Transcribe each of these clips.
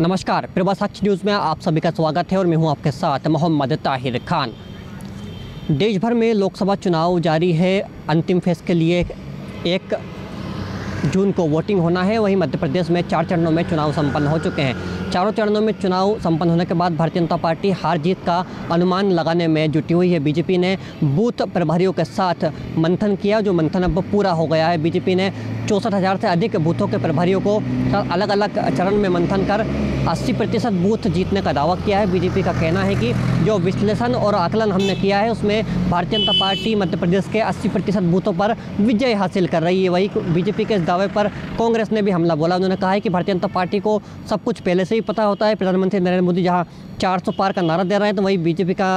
नमस्कार, प्रभासाक्षी न्यूज़ में आप सभी का स्वागत है और मैं हूं आपके साथ मोहम्मद ताहिर खान। देश भर में लोकसभा चुनाव जारी है। अंतिम फेज़ के लिए 1 जून को वोटिंग होना है। वहीं मध्य प्रदेश में 4 चरणों में चुनाव संपन्न हो चुके हैं। चारों चरणों में चुनाव संपन्न होने के बाद भारतीय जनता पार्टी हार जीत का अनुमान लगाने में जुटी हुई है। बीजेपी ने बूथ प्रभारियों के साथ मंथन किया, जो मंथन अब पूरा हो गया है। बीजेपी ने 64,000 से अधिक बूथों के प्रभारियों को अलग अलग चरण में मंथन कर 80% बूथ जीतने का दावा किया है। बीजेपी का कहना है कि जो विश्लेषण और आकलन हमने किया है उसमें भारतीय जनता पार्टी मध्य प्रदेश के 80% बूथों पर विजय हासिल कर रही है। वही बीजेपी के इस दावे पर कांग्रेस ने भी हमला बोला। उन्होंने कहा है कि भारतीय जनता पार्टी को सब कुछ पहले से ही पता होता है। प्रधानमंत्री नरेंद्र मोदी जहाँ 400 पार का नारा दे रहे हैं, तो वही बीजेपी का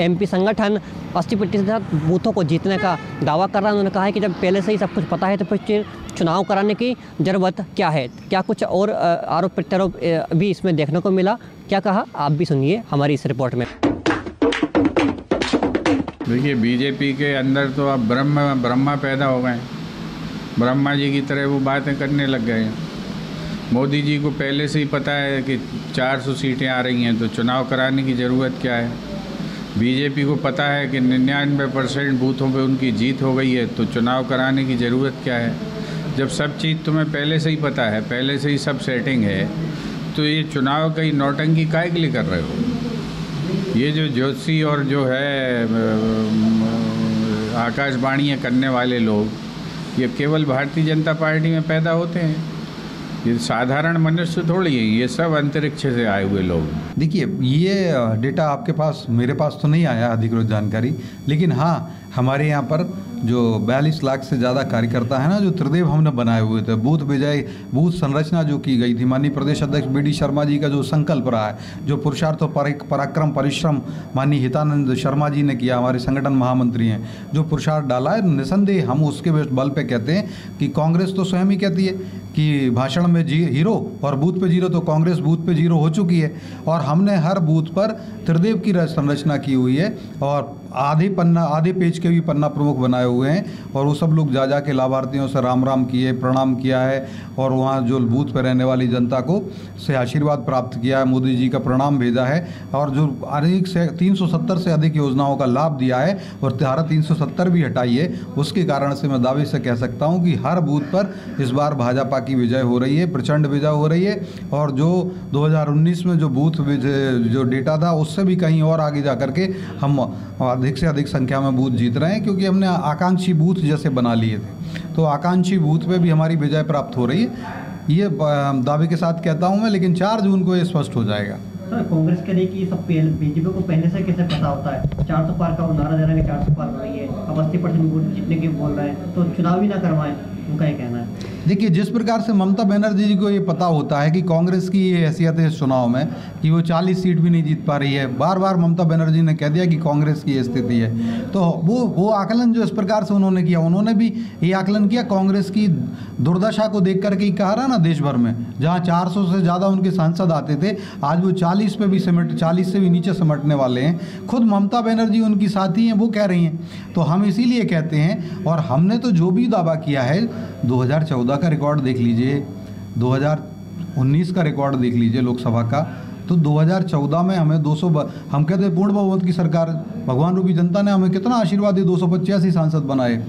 MP संगठन 80% बूथों को जीतने का दावा कर रहा है। उन्होंने कहा है कि जब पहले से ही सब कुछ पता है तो फिर चुनाव कराने की ज़रूरत क्या है। क्या कुछ और आरोप प्रत्यारोप भी इसमें देखने को मिला, क्या कहा, आप भी सुनिए हमारी इस रिपोर्ट में। देखिए, बीजेपी के अंदर तो अब ब्रह्मा पैदा हो गए। ब्रह्मा जी की तरह वो बातें करने लग गए। मोदी जी को पहले से ही पता है कि 400 सीटें आ रही हैं, तो चुनाव कराने की ज़रूरत क्या है। बीजेपी को पता है कि 99% बूथों पे उनकी जीत हो गई है, तो चुनाव कराने की ज़रूरत क्या है। जब सब चीज़ तुम्हें पहले से ही पता है, पहले से ही सब सेटिंग है, तो ये चुनाव कहीं नौटंकी काहे के लिए कर रहे हो। ये जो ज्योतिषी और जो है आकाशवाणियाँ करने वाले लोग, ये केवल भारतीय जनता पार्टी में पैदा होते हैं। ये साधारण मनुष्य थोड़ी है, ये सब अंतरिक्ष से आए हुए लोग। देखिए, ये डेटा आपके पास मेरे पास तो नहीं आया अधिकृत जानकारी, लेकिन हाँ, हमारे यहाँ पर जो 42 लाख से ज़्यादा कार्यकर्ता है ना, जो त्रिदेव हमने बनाए हुए थे। बूथ संरचना जो की गई थी, माननीय प्रदेश अध्यक्ष BD शर्मा जी का जो संकल्प रहा है, जो पुरुषार्थ और पराक्रम परिश्रम माननीय हितानंद शर्मा जी ने किया, हमारे संगठन महामंत्री हैं, जो पुरुषार्थ डाला है, निसंदेह हम उसके बल पे कहते हैं कि कांग्रेस तो स्वयं ही कहती है कि भाषण में हीरो और बूथ पे जीरो, तो कांग्रेस बूथ पे जीरो हो चुकी है। और हमने हर बूथ पर त्रिदेव की संरचना की हुई है और आधे पेज के भी पन्ना प्रमुख बनाए हुए हैं। और वो सब लोग जा के लाभार्थियों से राम राम किए, प्रणाम किया है और वहाँ जो बूथ पर रहने वाली जनता को से आशीर्वाद प्राप्त किया है, मोदी जी का प्रणाम भेजा है और जो अनेक से 370 से अधिक योजनाओं का लाभ दिया है और धारा 370 भी हटाई है। उसके कारण से मैं दावे से कह सकता हूँ कि हर बूथ पर इस बार भाजपा की विजय हो रही है, प्रचंड विजय हो रही है। और जो 2019 में जो बूथ जो डेटा था, उससे भी कहीं और आगे जा करके हम अधिक से अधिक संख्या में बूथ जीत रहे हैं, क्योंकि हमने आकांक्षी बूथ जैसे बना लिए थे, तो आकांक्षी बूथ पे भी हमारी विजय प्राप्त हो रही है। ये दावे के साथ कहता हूँ मैं, लेकिन 4 जून को ये स्पष्ट हो जाएगा। सर, कांग्रेस कह रही है कि ये सब बीजेपी को पहले से कैसे पता होता है। 400 पार का वो नारा दे रहा है कि 400 पार हो रही है, अब 80% वोट जीतने के बोल रहे हैं, तो चुनाव ही ना करवाएं, उनका ये कहना है। देखिए, जिस प्रकार से ममता बनर्जी जी को ये पता होता है कि कांग्रेस की ये हैसियत है इस चुनाव में कि वो 40 सीट भी नहीं जीत पा रही है, बार बार ममता बनर्जी ने कह दिया कि कांग्रेस की स्थिति है, तो वो आकलन जो इस प्रकार से उन्होंने किया, उन्होंने भी ये आकलन किया कांग्रेस की दुर्दशा को देख करके। कह रहा ना, देश भर में जहाँ 400 से ज़्यादा उनके सांसद आते थे, आज वो 40 से भी नीचे सिमटने वाले हैं। खुद ममता बनर्जी उनकी साथी हैं, वो कह रही हैं, तो हम इसीलिए कहते हैं। और हमने तो जो भी दावा किया है, 2014 का रिकॉर्ड देख लीजिए, 2019 का रिकॉर्ड देख लीजिए लोकसभा का, तो 2014 में हमें हम कहते हैं पूर्ण बहुमत की सरकार, भगवान रूपी जनता ने हमें कितना आशीर्वाद दिया, 285 सांसद बनाए।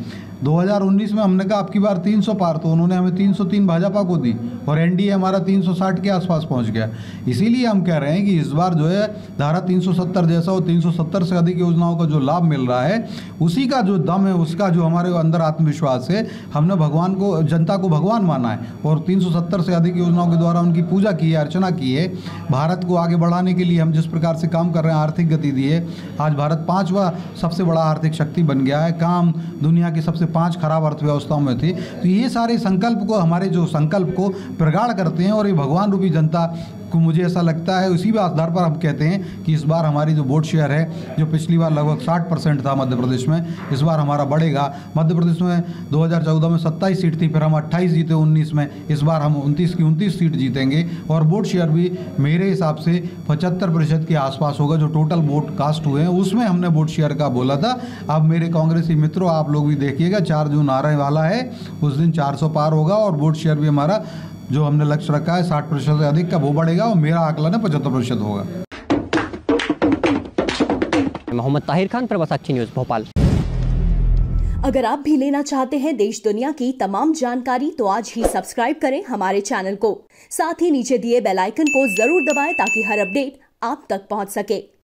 2019 में हमने कहा आपकी बार 300 पार, तो उन्होंने हमें 303 भाजपा को दी और NDA हमारा 360 के आसपास पहुंच गया। इसीलिए हम कह रहे हैं कि इस बार जो है धारा 370 जैसा और 370 से अधिक योजनाओं का जो लाभ मिल रहा है, उसी का जो दम है, उसका जो हमारे अंदर आत्मविश्वास है, हमने भगवान को, जनता को भगवान माना है और 370 से अधिक योजनाओं के द्वारा उनकी पूजा की है, अर्चना की है। भारत को आगे बढ़ाने के लिए हम जिस प्रकार से काम कर रहे हैं, आर्थिक गति दी है, आज भारत 5वां सबसे बड़ा आर्थिक शक्ति बन गया है, काम दुनिया की सबसे 5 खराब अर्थव्यवस्थाओं में थी। तो ये सारे संकल्प को, हमारे जो संकल्प को प्रगाढ़ करते हैं और ये भगवान रूपी जनता को मुझे ऐसा लगता है उसी आधार पर हम कहते हैं कि इस बार हमारी जो वोट शेयर है, जो पिछली बार लगभग 60% था मध्य प्रदेश में, इस बार हमारा बढ़ेगा। मध्य प्रदेश में 2014 में 27 सीट थी, फिर हम 28 जीते 19 में, इस बार हम 29 की 29 सीट जीतेंगे और वोट शेयर भी मेरे हिसाब से 75% के आसपास होगा। जो टोटल वोट कास्ट हुए हैं उसमें हमने वोट शेयर का बोला था। अब मेरे कांग्रेसी मित्रों आप लोग भी देखिएगा, 4 जून आने वाला है, उस दिन 400 पार होगा और वोट शेयर भी हमारा जो हमने लक्ष्य रखा है 60% से अधिक का वो बढ़ेगा और मेरा आकलन है 75% होगा। मोहम्मद ताहिर खान, प्रभासाक्षी न्यूज़, भोपाल। अगर आप भी लेना चाहते हैं देश दुनिया की तमाम जानकारी तो आज ही सब्सक्राइब करें हमारे चैनल को, साथ ही नीचे दिए बेल आइकन को जरूर दबाएं ताकि हर अपडेट आप तक पहुंच सके।